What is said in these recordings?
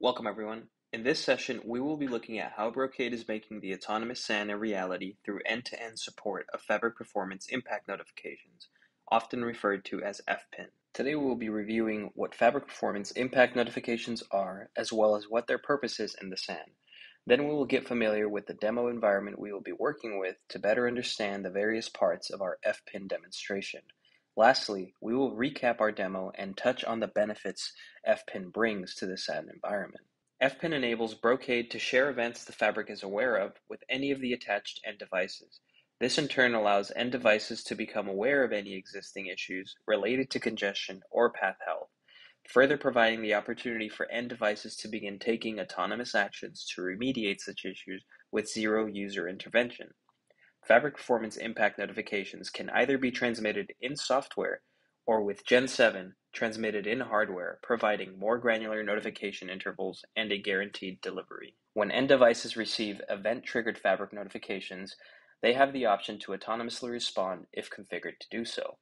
Welcome everyone. In this session, we will be looking at how Brocade is making the autonomous SAN a reality through end-to-end support of Fabric Performance Impact Notifications, often referred to as FPIN. Today we will be reviewing what Fabric Performance Impact Notifications are, as well as what their purpose is in the SAN. Then we will get familiar with the demo environment we will be working with to better understand the various parts of our FPIN demonstration. Lastly, we will recap our demo and touch on the benefits FPIN brings to the SAN environment. FPIN enables Brocade to share events the Fabric is aware of with any of the attached end devices. This in turn allows end devices to become aware of any existing issues related to congestion or path health, further providing the opportunity for end devices to begin taking autonomous actions to remediate such issues with zero user intervention. Fabric Performance Impact Notifications can either be transmitted in software or, with Gen 7, transmitted in hardware, providing more granular notification intervals and a guaranteed delivery. When end devices receive event-triggered Fabric notifications, they have the option to autonomously respond if configured to do so.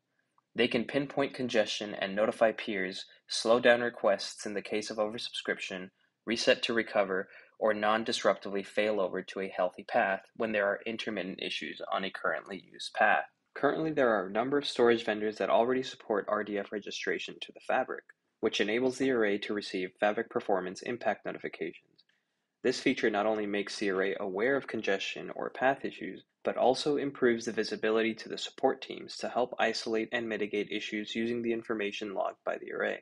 They can pinpoint congestion and notify peers, slow down requests in the case of oversubscription, reset to recover, or non-disruptively failover to a healthy path when there are intermittent issues on a currently used path. Currently, there are a number of storage vendors that already support RDF registration to the Fabric, which enables the array to receive Fabric Performance Impact Notifications. This feature not only makes the array aware of congestion or path issues, but also improves the visibility to the support teams to help isolate and mitigate issues using the information logged by the array.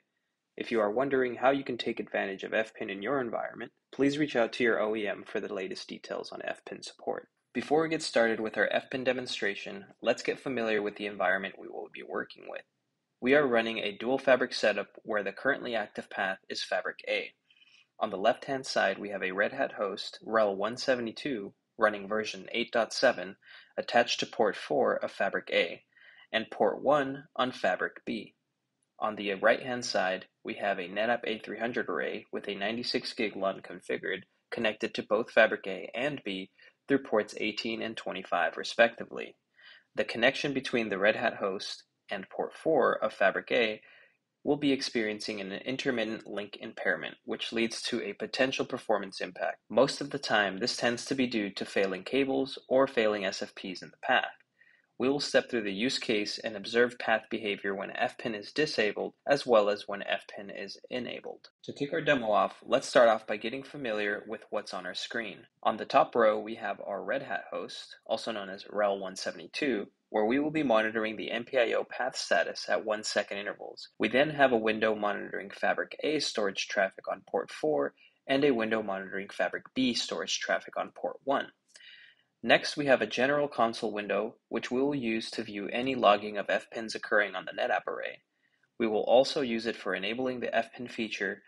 If you are wondering how you can take advantage of FPIN in your environment, please reach out to your OEM for the latest details on FPIN support. Before we get started with our FPIN demonstration, let's get familiar with the environment we will be working with. We are running a dual Fabric setup where the currently active path is Fabric A. On the left-hand side, we have a Red Hat host, RHEL172, running version 8.7, attached to port 4 of Fabric A, and port 1 on Fabric B. On the right-hand side, we have a NetApp A300 array with a 96 gig LUN configured, connected to both Fabric A and B through ports 18 and 25 respectively. The connection between the Red Hat host and port 4 of Fabric A will be experiencing an intermittent link impairment, which leads to a potential performance impact. Most of the time, this tends to be due to failing cables or failing SFPs in the path. We will step through the use case and observe path behavior when FPIN is disabled, as well as when FPIN is enabled. To kick our demo off, let's start off by getting familiar with what's on our screen. On the top row, we have our Red Hat host, also known as RHEL172, where we will be monitoring the MPIO path status at 1-second intervals. We then have a window monitoring Fabric A storage traffic on port 4 and a window monitoring Fabric B storage traffic on port 1. Next, we have a general console window, which we will use to view any logging of FPINs occurring on the NetApp array. We will also use it for enabling the FPIN feature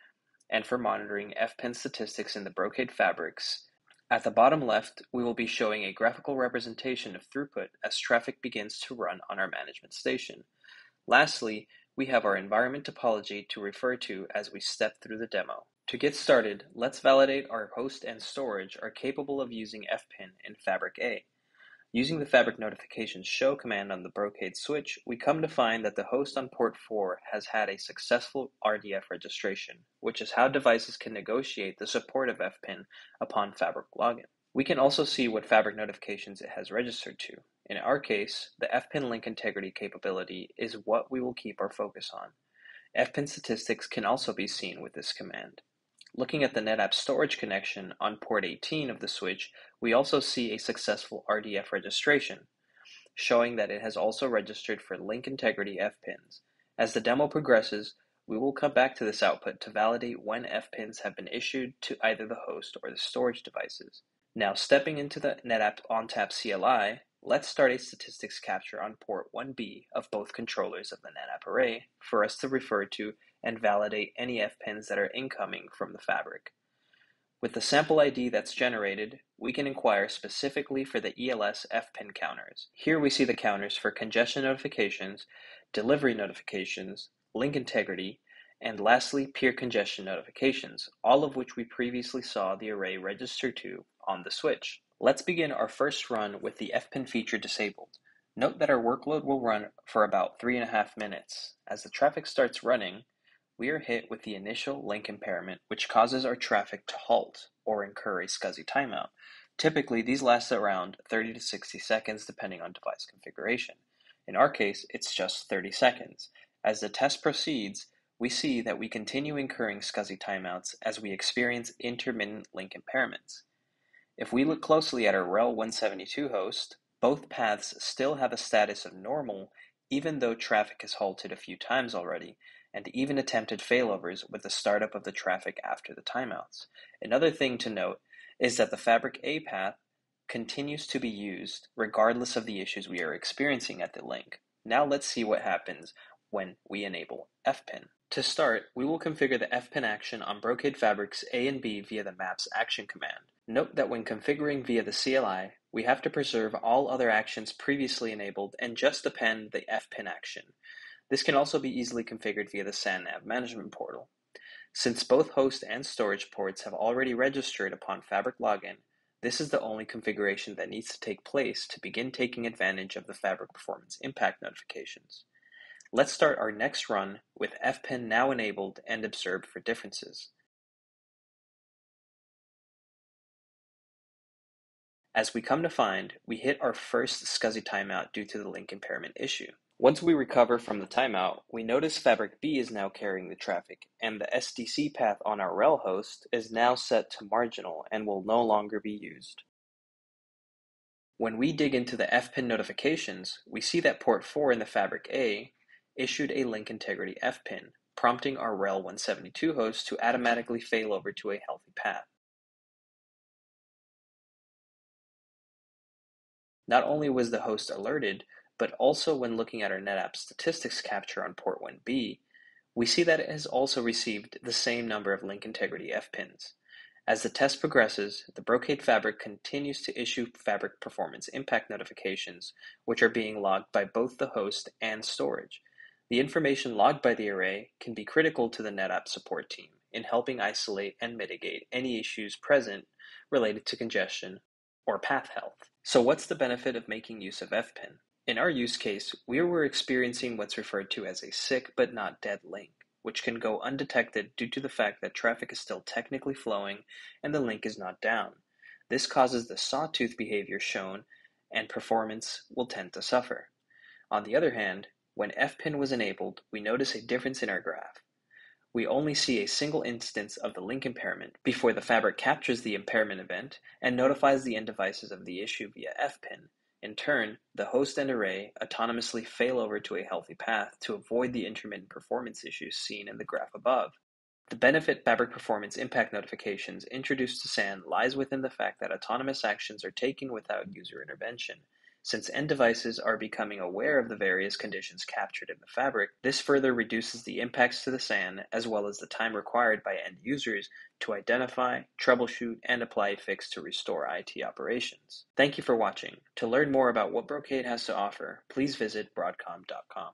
and for monitoring FPIN statistics in the Brocade fabrics. At the bottom left, we will be showing a graphical representation of throughput as traffic begins to run on our management station. Lastly, we have our environment topology to refer to as we step through the demo. To get started, let's validate our host and storage are capable of using FPIN in Fabric A. Using the Fabric Notifications Show command on the Brocade switch, we come to find that the host on port 4 has had a successful RDF registration, which is how devices can negotiate the support of FPIN upon Fabric login. We can also see what Fabric notifications it has registered to. In our case, the FPIN link integrity capability is what we will keep our focus on. FPIN statistics can also be seen with this command. Looking at the NetApp storage connection on port 18 of the switch, we also see a successful RDF registration, showing that it has also registered for link integrity FPINs. As the demo progresses, we will come back to this output to validate when FPINs have been issued to either the host or the storage devices. Now, stepping into the NetApp ONTAP CLI, let's start a statistics capture on port 1B of both controllers of the NetApp array for us to refer to and validate any FPINs that are incoming from the Fabric. With the sample ID that's generated, we can inquire specifically for the ELS FPIN counters. Here we see the counters for congestion notifications, delivery notifications, link integrity, and lastly, peer congestion notifications, all of which we previously saw the array register to on the switch. Let's begin our first run with the FPIN feature disabled. Note that our workload will run for about 3.5 minutes. As the traffic starts running, we are hit with the initial link impairment, which causes our traffic to halt or incur a SCSI timeout. Typically, these last around 30 to 60 seconds, depending on device configuration. In our case, it's just 30 seconds. As the test proceeds, we see that we continue incurring SCSI timeouts as we experience intermittent link impairments. If we look closely at our RHEL172 host, both paths still have a status of normal, even though traffic is halted a few times already, and even attempted failovers with the startup of the traffic after the timeouts. Another thing to note is that the Fabric A path continues to be used regardless of the issues we are experiencing at the link. Now let's see what happens when we enable FPIN. To start, we will configure the FPIN action on Brocade Fabrics A and B via the maps action command. Note that when configuring via the CLI, we have to preserve all other actions previously enabled and just append the FPIN action. This can also be easily configured via the SANNAV management portal. Since both host and storage ports have already registered upon Fabric login, this is the only configuration that needs to take place to begin taking advantage of the Fabric Performance Impact Notifications. Let's start our next run with FPIN now enabled and observed for differences. As we come to find, we hit our first SCSI timeout due to the link impairment issue. Once we recover from the timeout, we notice Fabric B is now carrying the traffic, and the SDC path on our RHEL host is now set to marginal and will no longer be used. When we dig into the FPIN notifications, we see that port 4 in the Fabric A issued a link integrity FPIN, prompting our RHEL172 host to automatically fail over to a healthy path. Not only was the host alerted, but also when looking at our NetApp statistics capture on port 1B, we see that it has also received the same number of link integrity FPINs. As the test progresses, the Brocade Fabric continues to issue Fabric Performance Impact Notifications, which are being logged by both the host and storage. The information logged by the array can be critical to the NetApp support team in helping isolate and mitigate any issues present related to congestion or path health. So what's the benefit of making use of FPIN? In our use case, we were experiencing what's referred to as a sick but not dead link, which can go undetected due to the fact that traffic is still technically flowing and the link is not down. This causes the sawtooth behavior shown, and performance will tend to suffer. On the other hand, when FPIN was enabled, we notice a difference in our graph. We only see a single instance of the link impairment before the Fabric captures the impairment event and notifies the end devices of the issue via FPIN. In turn, the host and array autonomously fail over to a healthy path to avoid the intermittent performance issues seen in the graph above. The benefit Fabric Performance Impact Notifications introduced to SAN lies within the fact that autonomous actions are taken without user intervention. Since end devices are becoming aware of the various conditions captured in the Fabric, this further reduces the impacts to the SAN as well as the time required by end users to identify, troubleshoot, and apply a fix to restore IT operations. Thank you for watching. To learn more about what Brocade has to offer, please visit broadcom.com.